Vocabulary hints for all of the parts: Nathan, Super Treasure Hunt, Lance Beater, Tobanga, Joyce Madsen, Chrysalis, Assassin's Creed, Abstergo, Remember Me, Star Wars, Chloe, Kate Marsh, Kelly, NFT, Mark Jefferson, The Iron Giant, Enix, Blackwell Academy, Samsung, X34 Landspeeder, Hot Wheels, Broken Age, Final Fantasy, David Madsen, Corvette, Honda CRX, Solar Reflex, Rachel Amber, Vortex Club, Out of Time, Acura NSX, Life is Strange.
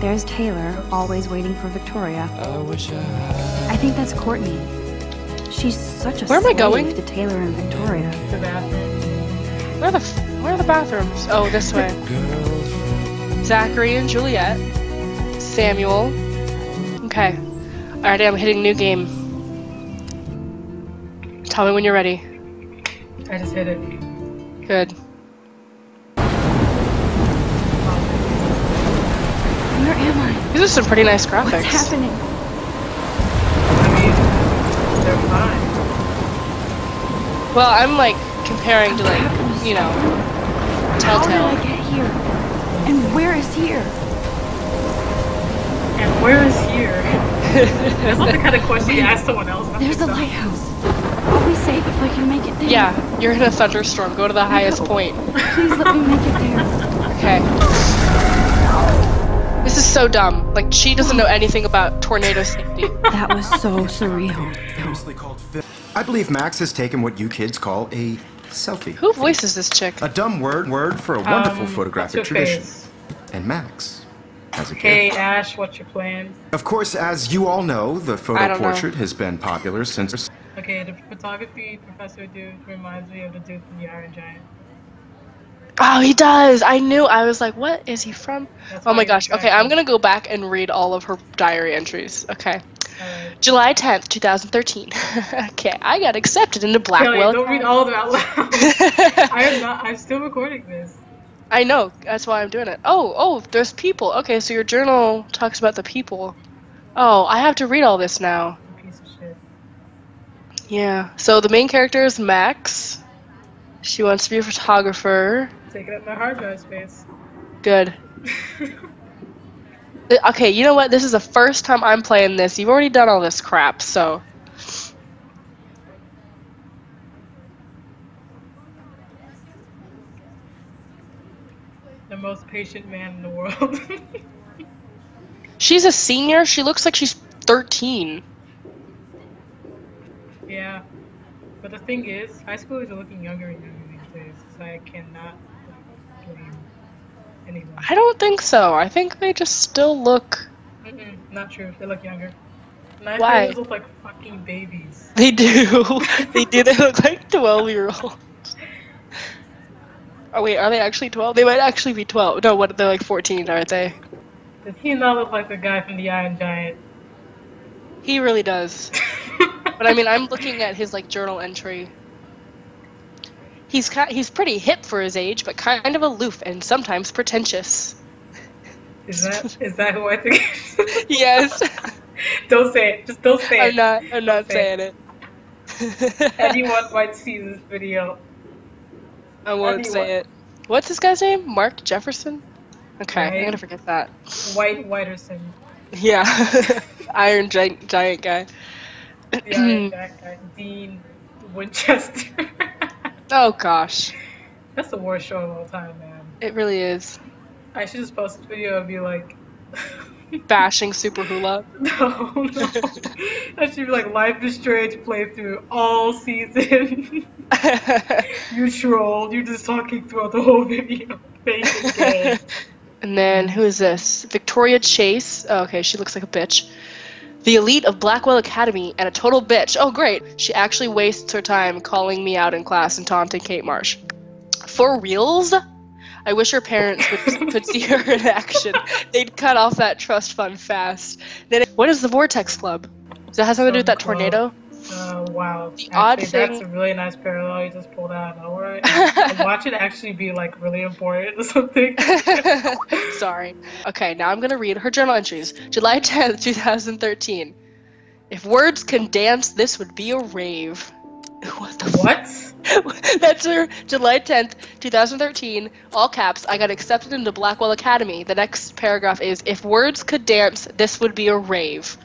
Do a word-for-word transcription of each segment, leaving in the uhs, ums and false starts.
There's Taylor, always waiting for Victoria. I wish I had. I think that's Courtney. She's such a Where am I going? To Taylor and Victoria. The bathroom. Where the f where are the bathrooms? Oh, this way. Zachary and Juliet. Samuel. Okay. Alright, I'm hitting new game. Tell me when you're ready. I just hit it. Good. Where am I? These are some pretty nice graphics. What's happening? I mean, they're fine. Well, I'm like comparing to like, you know, Telltale. How did I get here? And where is here? And where is here? That's not the kind of question you ask someone else. There's the lighthouse. I'll be safe if I can make it there. Yeah, you're in a thunderstorm. Go to the highest point. Please let me make it there. Okay. This is so dumb. Like, she doesn't know anything about tornado safety. That was so surreal. I believe Max has taken what you kids call a selfie. Who voices this chick? A dumb word word for a wonderful um, photographic tradition. Face? And Max has a gift. Hey, Ash, what's your plan? Of course, as you all know, the photo portrait know. has been popular since... Okay, the photography professor dude reminds me of the dude from The Iron Giant. Oh, he does. I knew. I was like, what is he from? That's oh my gosh. Okay, I'm going to go back and read all of her diary entries. Okay. Right. July tenth, two thousand thirteen. Okay, I got accepted into Blackwell. Kelly, don't read all of them out loud. I am not, I'm still recording this. I know. That's why I'm doing it. Oh, oh, there's people. Okay, so your journal talks about the people. Oh, I have to read all this now. Piece of shit. Yeah. So the main character is Max. She wants to be a photographer. Taking up my hard drive space. Good. Okay, you know what? This is the first time I'm playing this. You've already done all this crap, so. The most patient man in the world. She's a senior. She looks like she's thirteen. Yeah. But the thing is, high schoolers are looking younger and younger these days, so I cannot blame anyone. I don't think so. I think they just still look... Mm-mm, not true. They look younger. Ninth Why? They look like fucking babies. They do. They do. They look like twelve-year-olds. Oh, wait. Are they actually twelve? They might actually be twelve. No, what? They're like fourteen, aren't they? Does he not look like the guy from The Iron Giant? He really does. But I mean, I'm looking at his like journal entry. He's kind, he's pretty hip for his age, but kind of aloof and sometimes pretentious. Is that is that who I think? Yes. Don't say it. Just don't say it. I'm not. I'm not don't saying say it. it. Anyone might see this video. I won't Anyone. say it. What's this guy's name? Mark Jefferson. Okay, right. I'm gonna forget that. White Whiterson. Yeah, Iron Giant, giant guy. Yeah, Dean Winchester. Oh gosh, that's the worst show of all time, man. It really is. I should just post a video of you like bashing Super Hula. No, no. That should be like Life is Strange playthrough all season. You trolled. You're just talking throughout the whole video. Basic game. And then who is this? Victoria Chase. Oh, okay, she looks like a bitch. The elite of Blackwell Academy and a total bitch. Oh, great. She actually wastes her time calling me out in class and taunting Kate Marsh. For reals? I wish her parents would, would see her in action. They'd cut off that trust fund fast. Then it, what is the Vortex Club? Does that have something to do with that tornado? Uh, wow. The actually, odd thing. That's a really nice parallel you just pulled out. All right. Watch it actually be like really important or something. Sorry. Okay, now I'm gonna read her journal entries. July tenth, two thousand thirteen. If words can dance, this would be a rave. What the what? That's her July tenth, two thousand thirteen. All caps. I got accepted into Blackwell Academy. The next paragraph is if words could dance, this would be a rave.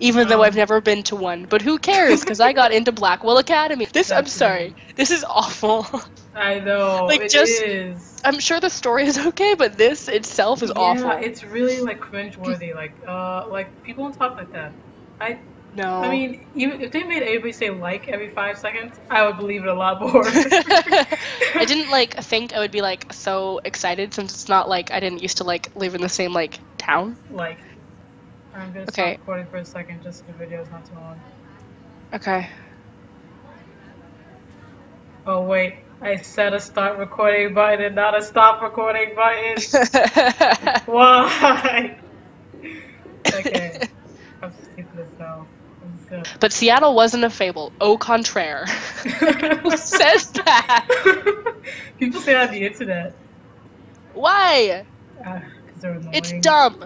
Even though I've never been to one. But who cares? Because I got into Blackwell Academy. This, That's I'm sorry. True. This is awful. I know. Like, it just, is. I'm sure the story is okay, but this itself is yeah, awful. Yeah, it's really, like, cringeworthy. Like, uh, like, people don't talk like that. I No. I mean, even if they made everybody say like every five seconds, I would believe it a lot more. I didn't, like, think I would be, like, so excited since it's not like I didn't used to, like, live in the same, like, town? Like, I'm gonna okay. stop recording for a second just so the video is not too long. Okay. Oh wait, I said a start recording button and not a stop recording button. Why? Okay. I'm stupid as hell. But Seattle wasn't a fable. Au contraire. Who says that? People say that on the internet. Why? Uh, it's dumb.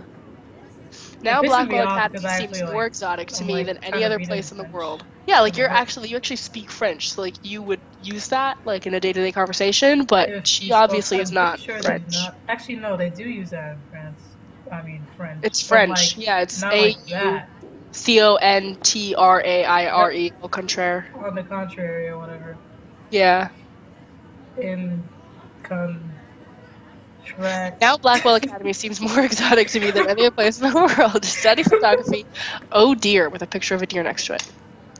Now Blackwell Academy seems more like, exotic to I'm me like, than any other place in the French. world. Yeah, like you're actually, you actually speak French, so like you would use that like in a day-to-day conversation, but if she obviously is not sure French. Not. Actually, no, they do use that in France. I mean, French. It's French. Like, yeah, it's A U. Like C O N T R A I R E, au contraire. On the contrary, or whatever. Yeah. In contract. Now Blackwell Academy seems more exotic to me than any other place in the world. Study photography, oh dear, with a picture of a deer next to it.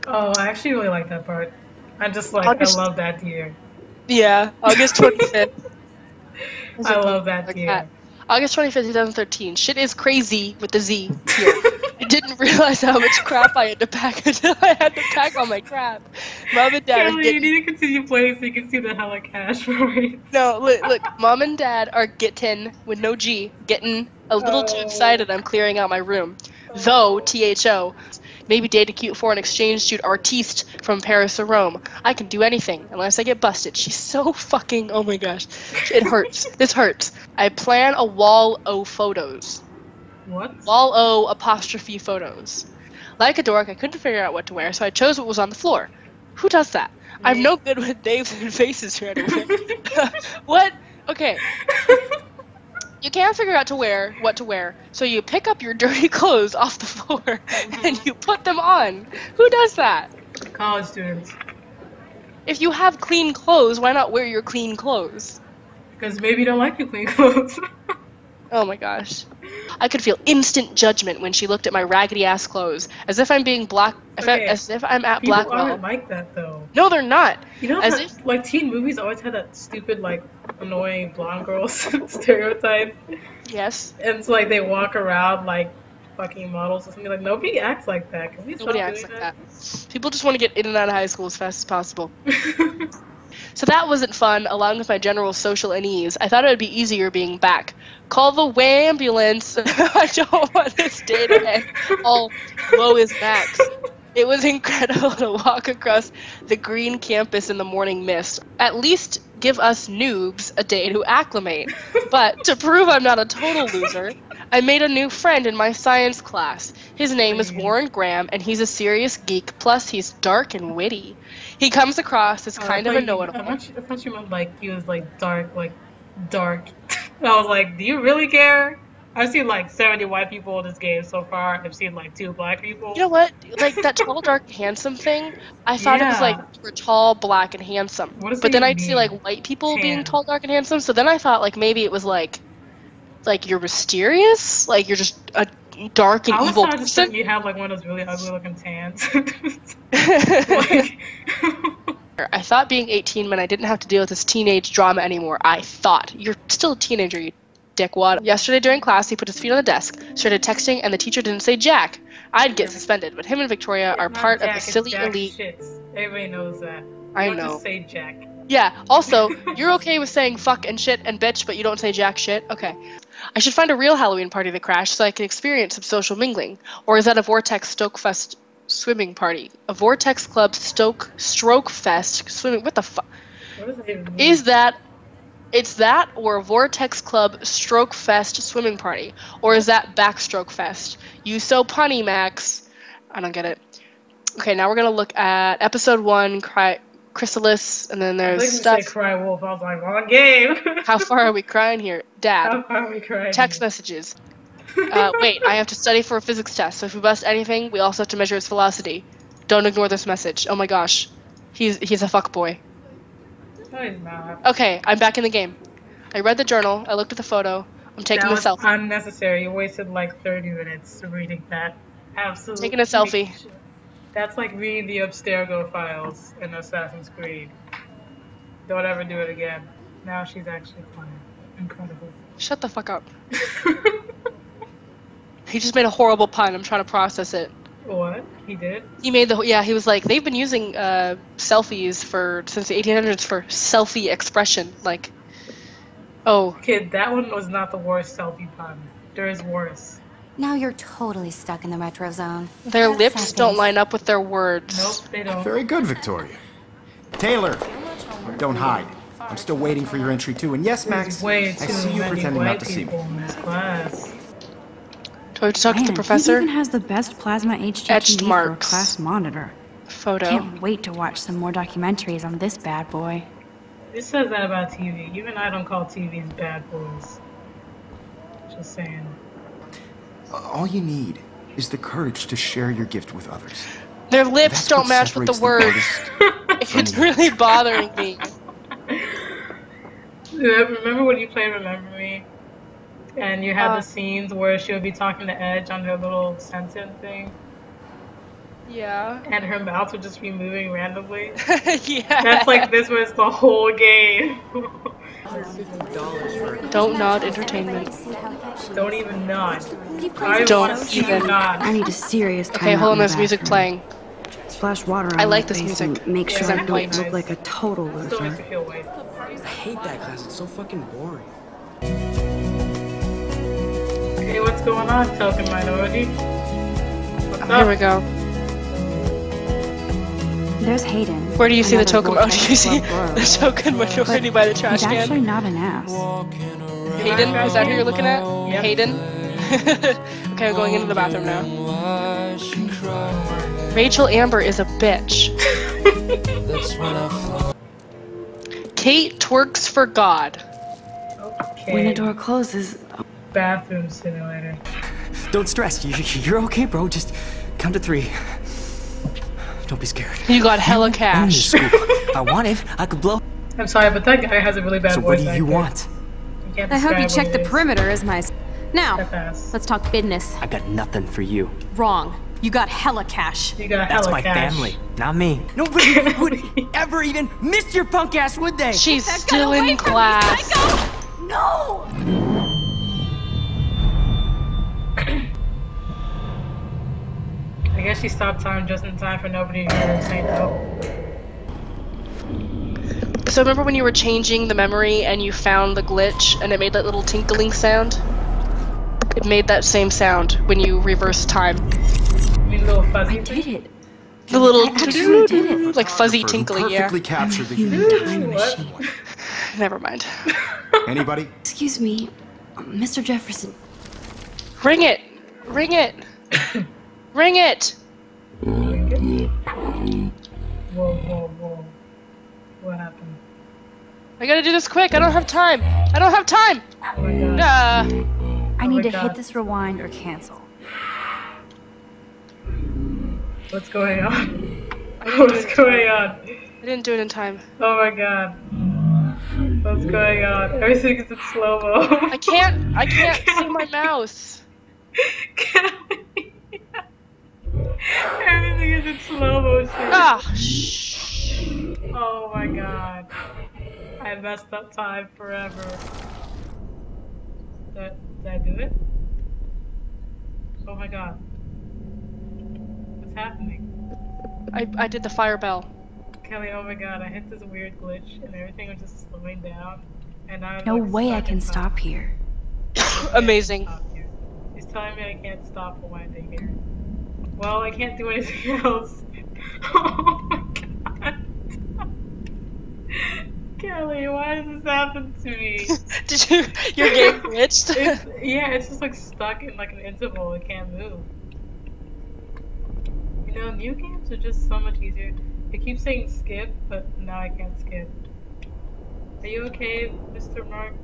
Oh, I actually really like that part. I just like, August, I love that deer. Yeah, August twenty-fifth. I love that deer. Like that. August twenty-fifth, two thousand thirteen. Shit is crazy with the Z here. I didn't realize how much crap I had to pack until I had to pack all my crap. Mom and Dad. Kelly, you need to continue playing so you can see the hella cash for me. No, look, look, Mom and Dad are getting, with no G, getting a little oh. too excited. I'm clearing out my room. Oh. Though, T H O, maybe date a cute foreign exchange student artiste from Paris or Rome. I can do anything unless I get busted. She's so fucking, oh my gosh. It hurts. This hurts. I plan a wall of photos. What? Wall O apostrophe photos. Like a dork, I couldn't figure out what to wear, so I chose what was on the floor. Who does that? Me. I'm no good with names and faces or anything. What? Okay. You can't figure out to wear what to wear, so you pick up your dirty clothes off the floor mm-hmm. and you put them on. Who does that? College students. If you have clean clothes, why not wear your clean clothes? Because maybe you don't like your clean clothes. Oh my gosh. I could feel instant judgment when she looked at my raggedy ass clothes, as if I'm being black, okay. as if I'm at People Blackwell. People aren't like that though. No, they're not. You know, as if, like teen movies always had that stupid, like annoying blonde girl stereotype. Yes. And it's like they walk around like fucking models or something. Like nobody acts like that. Can we stop nobody doing acts like that? that. People just want to get in and out of high school as fast as possible. So that wasn't fun, along with my general social unease. I thought it would be easier being back. Call the wambulance. I don't want this day to end. All woe is Max. It was incredible to walk across the green campus in the morning mist. At least give us noobs a day to acclimate. But to prove I'm not a total loser, I made a new friend in my science class. His name is Warren Graham, and he's a serious geek, plus he's dark and witty. He comes across as kind oh, of a know-it-all. I thought you meant like he was like dark, like dark. I was like, do you really care? I've seen like seventy white people in this game so far. I've seen like two black people. You know what? Like that tall, dark, handsome thing. I thought yeah. it was like we're tall, black, and handsome. What does but then I'd mean? see like white people Tan. being tall, dark, and handsome. So then I thought like maybe it was like, like you're mysterious. Like you're just a dark and I evil person. You have like one of those really ugly-looking tans. like, I thought being eighteen meant I didn't have to deal with this teenage drama anymore. I thought. You're still a teenager, you dickwad. Yesterday during class, he put his feet on the desk, started texting, and the teacher didn't say Jack. I'd get suspended, but him and Victoria are part Jack, of the silly elite. Shits. Everybody knows that. I don't know. Just say Jack. Yeah, also, you're okay with saying fuck and shit and bitch, but you don't say jack shit? Okay. I should find a real Halloween party to crash so I can experience some social mingling. Or is that a Vortex Stokefest swimming party? A Vortex Club Stoke Stroke Fest swimming? What the fuck? What does it even mean? Is that... It's that or a Vortex Club Stroke Fest swimming party. Or is that Backstroke Fest? You so punny, Max. I don't get it. Okay, now we're going to look at episode one, Cry... Chrysalis, and then there's I stuff. Say cry wolf. I was like, wrong game. How far are we crying here, Dad? How far are we crying? Text here? Messages. Uh, wait, I have to study for a physics test. So if we bust anything, we also have to measure its velocity. Don't ignore this message. Oh my gosh, he's he's a fuck boy. No, he's not. Okay, I'm back in the game. I read the journal. I looked at the photo. I'm taking that a selfie. Unnecessary. You wasted like thirty minutes reading that. Absolutely. Taking a selfie. That's like reading the Abstergo files in Assassin's Creed. Don't ever do it again. Now she's actually fine. Incredible. Shut the fuck up. He just made a horrible pun. I'm trying to process it. What? He did? He made the, yeah, he was like, they've been using uh, selfies for, since the eighteen hundreds for selfie expression. Like, oh. Kid, that one was not the worst selfie pun. There is worse. Now you're totally stuck in the retro zone. Their That's lips happens. Don't line up with their words. Nope, they don't. Very good, Victoria. Taylor, don't hide. I'm still waiting for your entry too. And yes, Max, I see you pretending not to see me. Do I have to talk Man, to the professor? He even has the best plasma H D T V for a class monitor. Photo. Can't wait to watch some more documentaries on this bad boy. It says that about T V. Even I don't call T Vs bad boys. Just saying. All you need is the courage to share your gift with others. Their lips That's don't match with the words. It's really bothering me. Remember when you played Remember Me? And you had uh, the scenes where she would be talking to Edge on her little sentence thing. Yeah. And her mouth would just be moving randomly. Yeah. That's like this was the whole game. Dontnod Entertainment. Don't even nod. I don't even nod. I need a serious time. Okay, hold on. There's music playing. Splash water on I like this music. Make sure I don't look like a total loser. I hate that class. It's so fucking boring. Hey, what's going on, token minority? What's up? Here we go. There's Hayden. Where do you see the token? Oh, do you see the token minority by the trash can? He's actually not an ass. Hayden, is that who you're looking at? Yep. Hayden. Okay, I'm going into the bathroom now. Rachel Amber is a bitch. Kate twerks for God. Okay. When the door closes. Bathroom simulator. Don't stress. You, you're okay, bro. Just count to three. Don't be scared. You got hella cash. If I wanted, I could blow. I'm sorry, but that guy has a really bad so voice. So what do you want? You I hope you check the is. perimeter as my. Now, let's talk business. I got nothing for you. Wrong. You got hella cash. You got That's hella cash. That's my family, not me. Nobody would ever even miss your punk ass, would they? She's that still in class. No. I guess she stopped time just in time for nobody to hear her say no. So remember when you were changing the memory and you found the glitch and it made that little tinkling sound? It made that same sound when you reversed time. You mean little fuzzy I did it. The little I actually did it. Like fuzzy tinkling, yeah. Captured the human time machine. Never mind. Anybody? Excuse me, Mister Jefferson. Ring it! Ring it! Ring it! Whoa, whoa, whoa. What happened? I gotta do this quick. I don't have time. I don't have time! Oh my gosh. Uh, I need oh to God. hit this rewind or cancel. What's going on? What's going on? I didn't do it in time. Oh my god. What's going on? Everything is in slow-mo. I can't, I can't Kelly. see my mouse. Kelly. Everything is in slow motion. Ah, shh. Oh my god. I messed up time forever. Did, did I do it? Oh my god. What's happening? I, I did the fire bell. Kelly, oh my god, I hit this weird glitch and everything was just slowing down. And I'm No like, way I can stop time. here. Amazing. Stop here. He's telling me I can't stop for one day here. Well, I can't do anything else. Oh my god. Kelly, why does this happen to me? Did you, your game glitched? It's, yeah, it's just like stuck in like an interval, it can't move. You know, new games are just so much easier. It keeps saying skip, but now I can't skip. Are you okay, Mister Mark?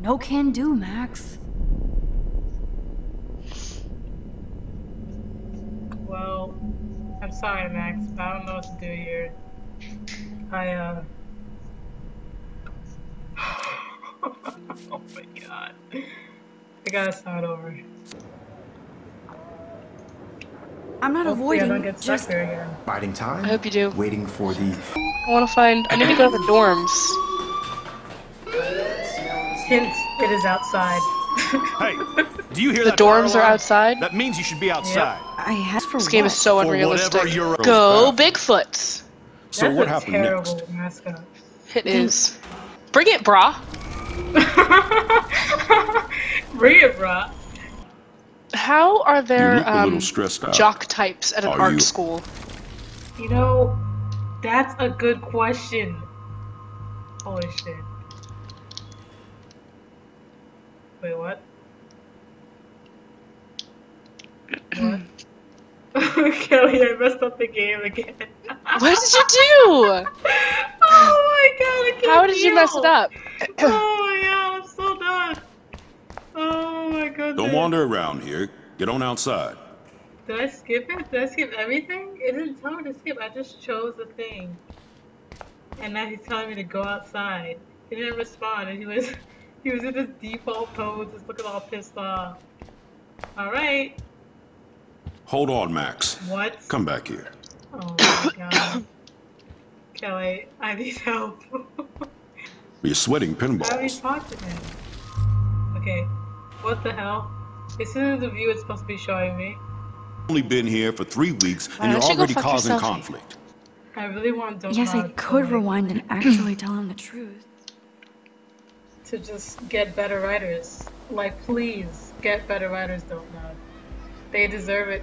No can do, Max. Well, I'm sorry, Max, but I don't know what to do here. I, uh... oh my god. I gotta start over. I'm not Hopefully avoiding, I don't get stuck just... there again. Biding time? I hope you do. Waiting for the... I wanna find... I need to go to the dorms. Hint, it is outside. Hey, do you hear the that? The dorms are outside? That means you should be outside. Yep. I have for This game what? is so unrealistic. Go about. Bigfoots! So That's what happened next? Mascot. It is. Bring it, brah! Bring it, brah! How are there um, jock types at an are art you? school? You know, that's a good question. Holy shit. Wait, what? What? Kelly, I messed up the game again. What did you do? Oh my god, I can't How did deal. you mess it up? Oh my god, I'm so done. Oh my goodness. Don't wander around here. Get on outside. Did I skip it? Did I skip everything? It didn't tell me to skip. I just chose the thing. And now he's telling me to go outside. He didn't respond, and he was he was in this default mode, just looking all pissed off. Alright. Hold on, Max. What? Come back here. Oh my god. Kelly, I need help. You're sweating pinballs. How do you talk to him? Okay. What the hell? Isn't the view it's supposed to be showing me? Only been here for three weeks, and you're already causing conflict. I really want Dontnod. Yes, I could rewind and actually tell him the truth. To just get better writers. Like, please, get better writers, Dontnod. They deserve it.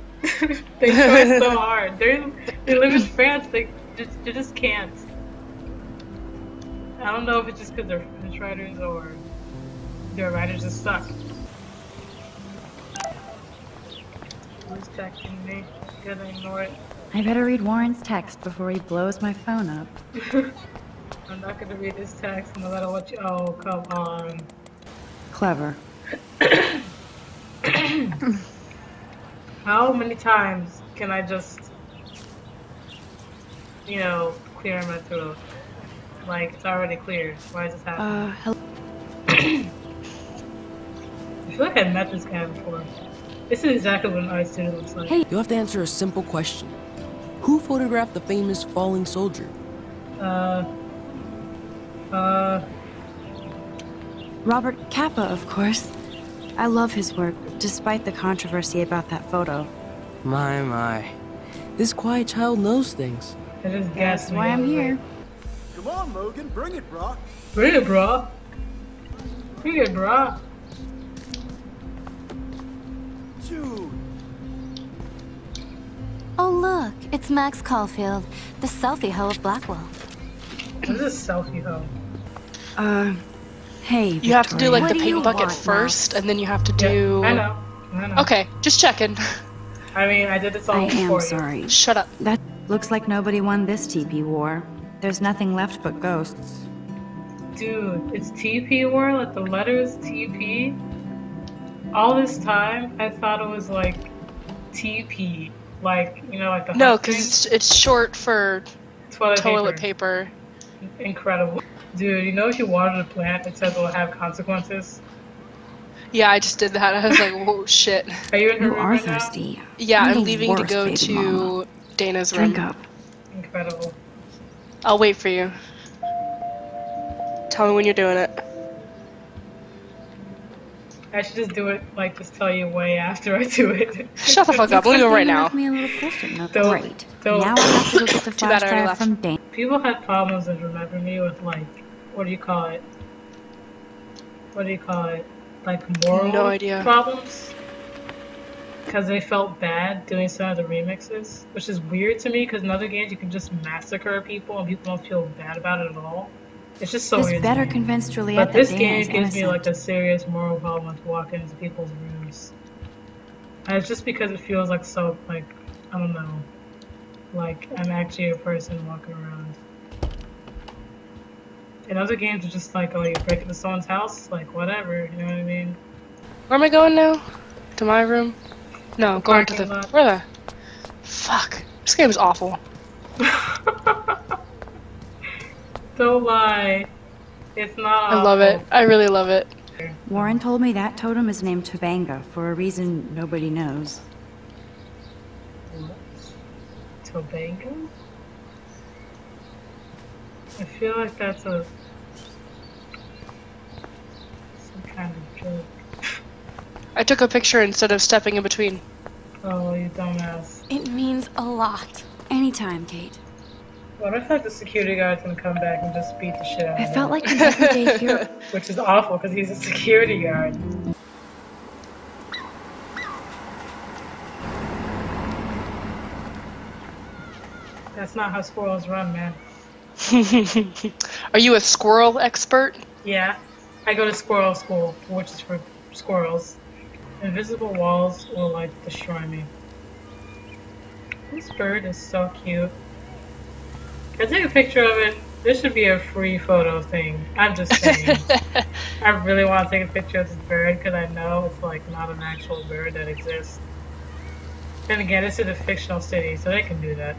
They try so hard. They're, they live in France. They just, they just can't. I don't know if it's just because they're French writers or their writers just suck. Who's texting me? Gotta ignore it. I better read Warren's text before he blows my phone up. I'm not gonna read his text no matter what you- oh, come on. Clever. How many times can I just, you know, clear my throat? Like, it's already clear. Why is this happening? Uh, hello. I feel like I've met this guy before. This is exactly what an art student looks like. Hey, you have to answer a simple question. Who photographed the famous falling soldier? Uh... Uh... Robert Capa, of course. I love his work, despite the controversy about that photo. My, my. This quiet child knows things. I just guessed. That's why I'm here. Come on, Logan, bring it, brah. Bring it, brah. Bring it, brah. Dude. Oh look, it's Max Caulfield, the selfie ho of Blackwell. What is a selfie ho? Uh, hey, Victoria. You have to do like what the do pink bucket want, first, Max? And then you have to do... Yeah, I know, I know. Okay, just checking. I mean, I did this all I before am sorry. You. Shut up. That looks like nobody won this T P war. There's nothing left but ghosts. Dude, it's T P war? Like the letters T P? All this time, I thought it was like T P. Like, you know, like the No, because it's, it's short for toilet, toilet paper. paper. Incredible. Dude, you know if you water the plant, it says it will have consequences? Yeah, I just did that. I was like, whoa, shit. Are you in her you room are right thirsty. Now? Yeah, I'm, I'm leaving to go to mama. Dana's Drink room. Up. Incredible. I'll wait for you. Tell me when you're doing it. I should just do it, like, just tell you way after I do it. Shut the fuck up, we'll do it right now. Great. Now I have to look at the flash drive from Dan. People have problems with remembering me with, like, what do you call it? What do you call it? Like, moral no idea. problems? Because they felt bad doing some of the remixes, which is weird to me, because in other games you can just massacre people and people don't feel bad about it at all. It's just so this weird. Better convince Juliet but this game gives innocent. me like a serious moral problem to walk into people's rooms. And it's just because it feels like so, like, I don't know. Like, I'm actually a person walking around. In other games, it's just like, oh, you break into someone's house? Like, whatever, you know what I mean? Where am I going now? To my room? No, I'm going to the... Lot. Where the... Fuck. This game is awful. Don't lie. It's not. I love it. I really love it. Warren told me that totem is named Tobanga for a reason nobody knows. What? Tobanga? I feel like that's a some kind of joke. I took a picture instead of stepping in between. Oh, you dumbass. It means a lot. Anytime, Kate. What if like the security guard's gonna come back and just beat the shit out of him? I felt like an everyday hero. Which is awful because he's a security guard. That's not how squirrels run, man. Are you a squirrel expert? Yeah. I go to squirrel school, which is for squirrels. Invisible walls will, like, destroy me. This bird is so cute. I take a picture of it. This should be a free photo thing. I'm just saying. I really want to take a picture of this bird because I know it's, like, not an actual bird that exists. Then again, this is a fictional city, so they can do that.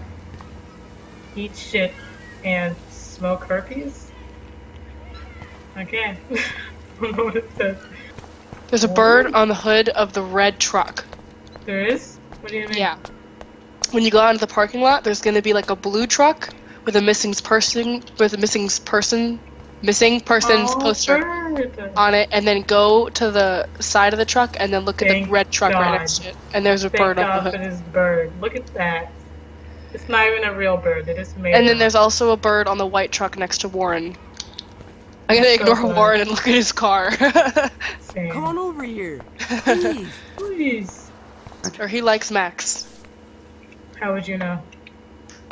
Eat shit and smoke herpes? Okay. I don't know what it says. There's a bird on the hood of the red truck. There is? What do you mean? Yeah. When you go out into the parking lot, there's gonna be like a blue truck with a missing person with a missing person missing person's oh, poster bird. on it, and then go to the side of the truck and then look Thank at the red truck God. right next to it. And there's a Thank bird God on the hood. It is bird. Look at that. It's not even a real bird, they just made it. And then there's also a bird on the white truck next to Warren. I'm gonna ignore so Warren and look at his car. Come on over here. Please. Please. Or he likes Max. How would you know?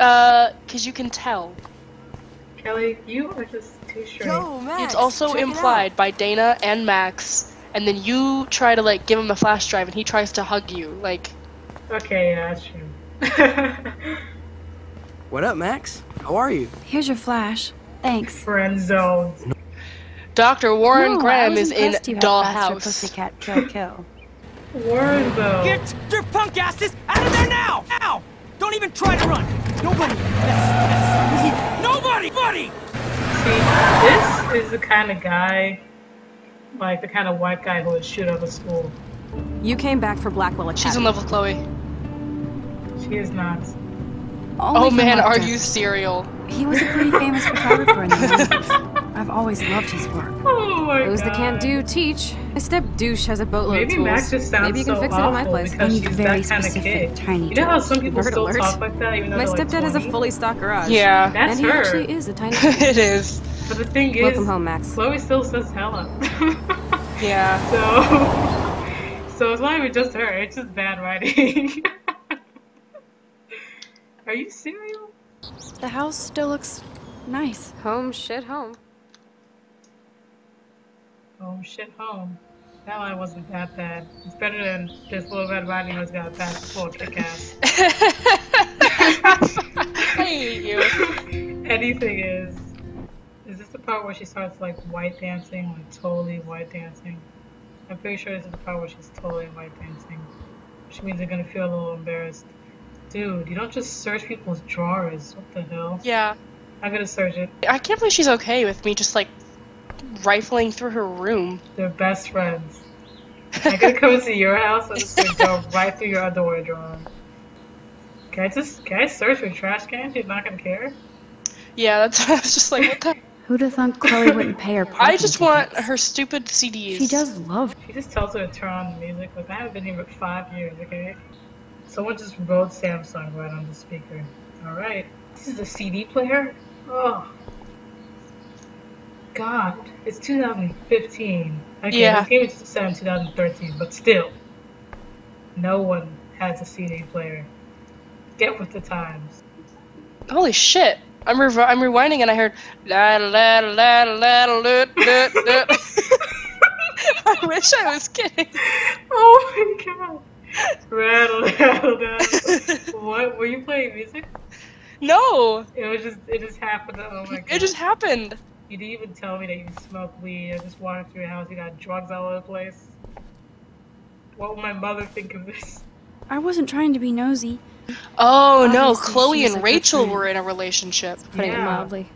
Uh, cause you can tell. Kelly, you are just too straight. Yo, Max, it's also implied it by Dana and Max, and then you try to like give him a flash drive and he tries to hug you, like. Okay, yeah, that's true. What up, Max? How are you? Here's your flash. Thanks. Friend zone. Doctor Warren no, Graham is in Dollhouse. Pussycat kill kill. Warren though. Get your punk asses out of there now! Ow! Don't even try to run. Nobody. That's, that's, nobody, buddy. See, this is the kind of guy, like the kind of white guy who would shoot up a school. You came back for Blackwell Academy. She's in love with Chloe. He is not. Only oh man, are you cereal? He was a pretty famous photographer in the nineties. I've always loved his work. Oh my It was God. the can't-do teach. A step douche has a boatload Maybe of tools. Max just sounds Maybe you can so fix it in my place. I need very specific, tiny. You know how some people still alert. talk like that? Even though my stepdad like has a fully stocked garage. Yeah, that's and he her. actually is a tiny. It is. But the thing is, welcome home, Max. Chloe still says Hella. Yeah. So, so it's not even just her. It's just bad writing. Are you cereal? The house still looks nice. Home shit home. Home shit home. That line wasn't that bad. It's better than this little red riding hood's got a bad full kick ass. I hate you. Anything is. Is this the part where she starts like white dancing? Like totally white dancing? I'm pretty sure this is the part where she's totally white dancing. Which means they're gonna feel a little embarrassed. Dude, you don't just search people's drawers. What the hell? Yeah. I'm gonna search it. I can't believe she's okay with me just, like, rifling through her room. They're best friends. I could come to your house and just like, go right through your underwear drawer. Can I just, can I search your trash can? She's not gonna care? Yeah, that's what I was just like, what the- Who'd have thought Chloe wouldn't pay her parking I just tickets? want her stupid C Ds. She does love- She just tells her to turn on the music, like, I haven't been here for five years, okay? Someone just wrote Samsung right on the speaker. Alright. This is a C D player? Oh. God. It's two thousand fifteen. Okay, yeah. This game is set in two thousand thirteen, but still. No one has a C D player. Get with the times. Holy shit. I'm, re I'm rewinding and I heard... La la la la la la. I wish I was kidding. Oh my god. Rattle, rattle, rattle. What? Were you playing music? No. It was just, it just happened. Oh my god. It just happened. You didn't even tell me that you smoked weed. I just walked through your house. You got drugs all over the place. What would my mother think of this? I wasn't trying to be nosy. Oh Obviously, no, Chloe and Rachel were in a relationship. Putting yeah. it mildly.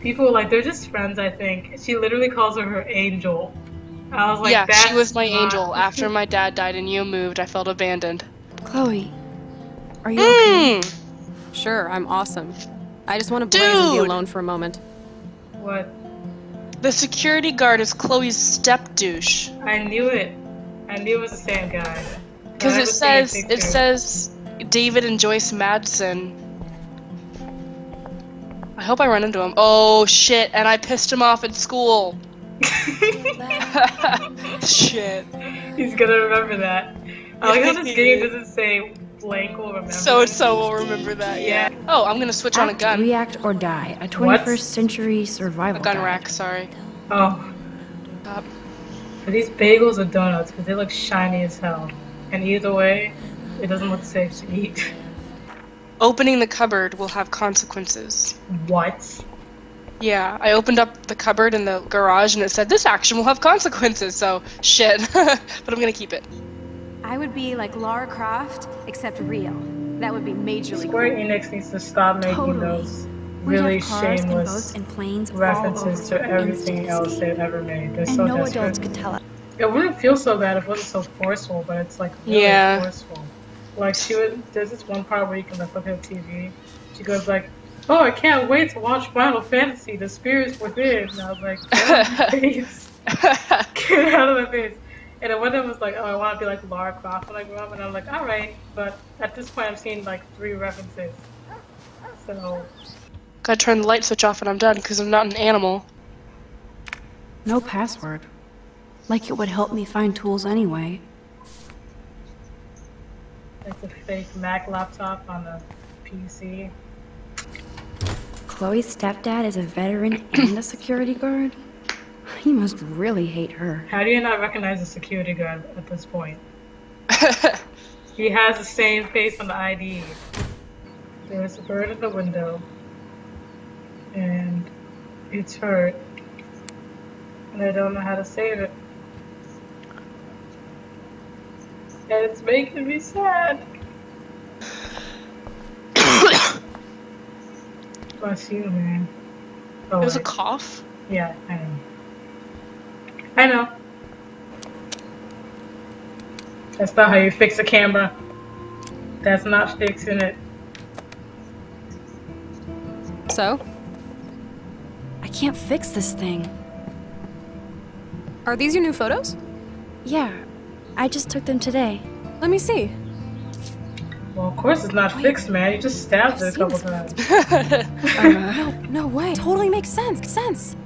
People were like, they're just friends, I think. She literally calls her her angel. I was like, yeah, she was my not... angel. After my dad died and you moved, I felt abandoned. Chloe, are you mm. okay? Sure, I'm awesome. I just want to blaze and be alone for a moment. What? The security guard is Chloe's step douche. I knew it. I knew it was the same guy. Because it says it says David and Joyce Madsen. I hope I run into him. Oh shit! And I pissed him off at school. Shit. He's gonna remember that. I like how this game doesn't say blank will remember. So and so will remember that. Yeah. yeah. Oh, I'm gonna switch Act, on a gun. React or die. A twenty-first what? Century survival. A gun guide. rack. Sorry. Oh. Stop. Are these bagels or donuts? Because they look shiny as hell. And either way, it doesn't look safe to eat. Opening the cupboard will have consequences. What? Yeah, I opened up the cupboard in the garage and it said, this action will have consequences, so shit. But I'm gonna keep it. I would be like Lara Croft, except real. That would be majorly Square cool. Enix needs to stop making totally. those really shameless and planes references to everything else they've ever made. They're and so no desperate. Adults could tell us. It wouldn't feel so bad if it wasn't so forceful, but it's like really yeah. forceful. Like she would, there's this one part where you can look at T V. She goes like, "Oh, I can't wait to watch Final Fantasy. The Spirit's Within." And I was like, "Get out of my face! Get out of my face!" And then one of them was like, "Oh, I want to be like Lara Croft when I grow up." And I'm like, "All right," but at this point, I've seen like three references. So, gotta turn the light switch off when I'm done because I'm not an animal. No password. Like it would help me find tools anyway. Like the fake Mac laptop on the P C. Chloe's stepdad is a veteran and a security guard? He must really hate her. How do you not recognize a security guard at this point? He has the same face on the I D. There's a bird at the window. And it's hurt. And I don't know how to save it. And it's making me sad. Bless you, man. Oh, it was wait. a cough? Yeah, I know. I know. That's not how you fix a camera. That's not fixing it. So? I can't fix this thing. Are these your new photos? Yeah. I just took them today. Let me see. Well, of course it's not Wait, fixed, man. You just stabbed I've it a couple times. uh, no, no way. Totally makes sense. Sense.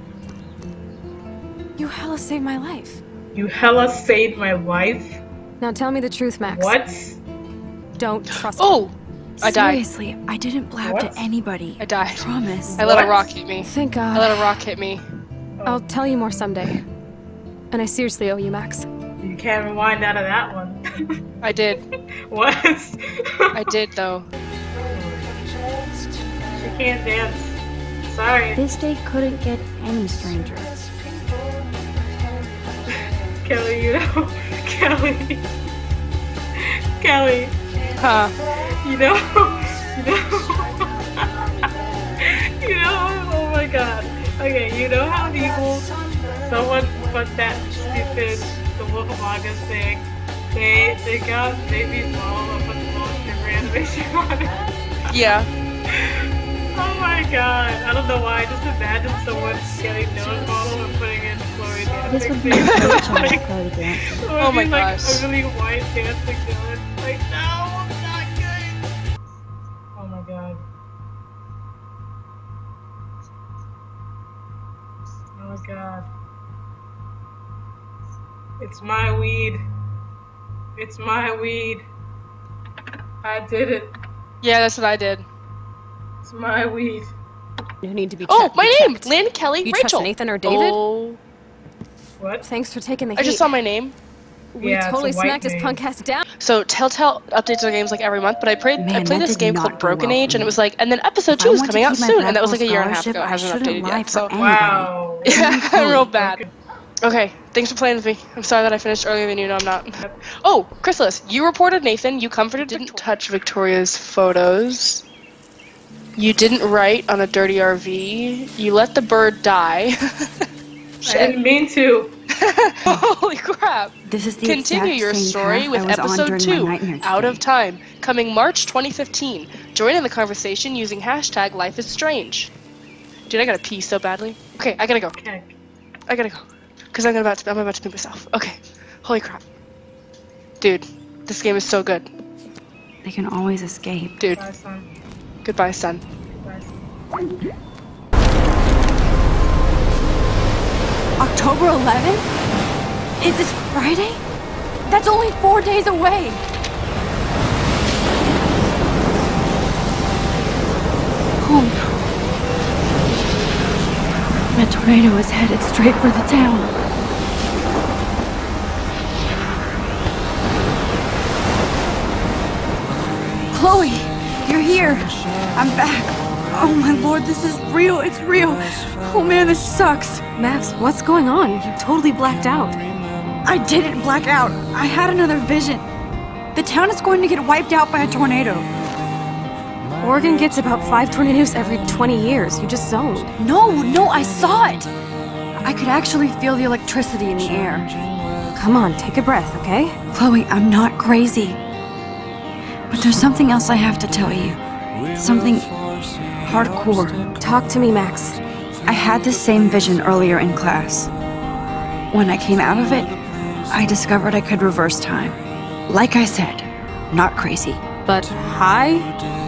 You hella saved my life. You hella saved my life? Now tell me the truth, Max. What? Don't trust Oh! Me. I died. Seriously, I didn't blab what? to anybody. I died. Promise. I let what? a rock hit me. Thank God. I let a rock hit me. Oh. I'll tell you more someday. And I seriously owe you, Max. You can't rewind out of that one. I did. What? I did, though. She can't dance. Sorry. This day couldn't get any stranger. Kelly, you know. Kelly. Kelly. Huh. You know. You know. You know. Oh my god. Okay, you know how people. Someone but that stupid. The Wolf of August thing, they they got they beat all of the bullshit animation on it. Yeah. Oh my god. I don't know why. I just imagine someone getting no bottle and putting in Chloe dancing. This would be like, oh would my be like gosh. a really white dancing villain. Like, no, I'm not good. Oh my god. Oh my god. It's my weed. It's my weed. I did it. Yeah, that's what I did. It's my weed. You need to be. Oh, my name, checked. Lynn, Kelly, you Rachel, Nathan, or David. Oh. What? Thanks for taking the heat. I just saw my name. We yeah, totally smacked his punk ass down. So Telltale updates their games like every month, but I played Man, I played this game called Broken Age, and it was like, and then episode two is coming out soon, and that was like a year and a half ago. It hasn't updated yet. So wow. Yeah, I'm real bad. Okay. Okay, thanks for playing with me. I'm sorry that I finished earlier than you. No, I'm not. Oh, Chrysalis, you reported Nathan. You comforted, didn't touch Victoria's photos. You didn't write on a dirty R V. You let the bird die. I didn't mean to. Holy crap. This is the Continue your story with episode two, Out of Time, coming March twenty fifteen. Join in the conversation using hashtag Life is Strange. Dude, I gotta pee so badly. Okay, I gotta go. Okay. I gotta go. Because I'm about to, I'm about to pee myself. Okay. Holy crap. Dude, this game is so good. They can always escape. Dude. Goodbye, son. Goodbye, son. Goodbye, son. October eleventh? Is this Friday? That's only four days away. Oh no. That tornado is headed straight for the town. Chloe, you're here. I'm back. Oh my lord, this is real. It's real. Oh man, this sucks. Max, what's going on? You totally blacked out. I didn't black out. I had another vision. The town is going to get wiped out by a tornado. Oregon gets about five tornadoes every twenty years. You just zoned. No, no, I saw it! I could actually feel the electricity in the air. Come on, take a breath, okay? Chloe, I'm not crazy. But there's something else I have to tell you. Something hardcore. Talk to me, Max. I had this same vision earlier in class. When I came out of it, I discovered I could reverse time. Like I said, not crazy. But high?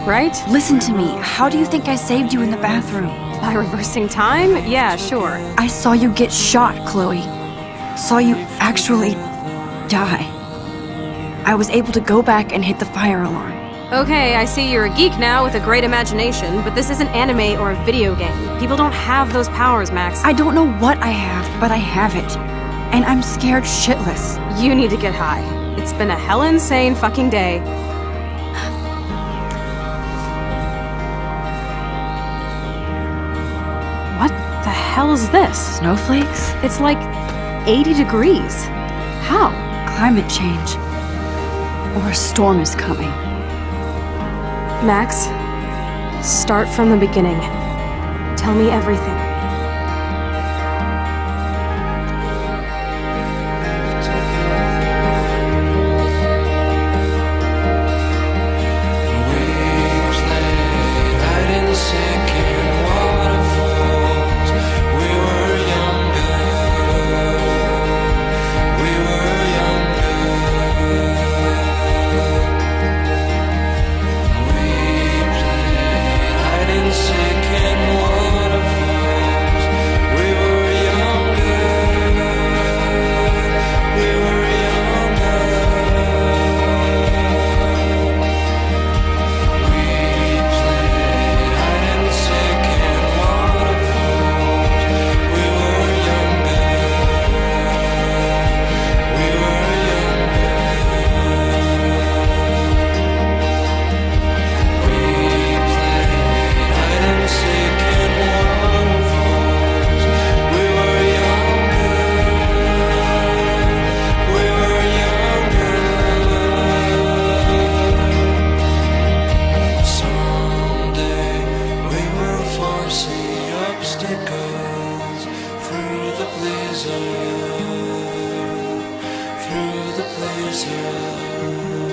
Right? Listen to me. How do you think I saved you in the bathroom? By reversing time? Yeah, sure. I saw you get shot, Chloe. Saw you actually die. I was able to go back and hit the fire alarm. Okay, I see you're a geek now with a great imagination, but this isn't anime or a video game. People don't have those powers, Max. I don't know what I have, but I have it. And I'm scared shitless. You need to get high. It's been a hell insane fucking day. What the hell is this? Snowflakes? It's like eighty degrees. How? Climate change. Or a storm is coming. Max, start from the beginning. Tell me everything. Through the blizzard,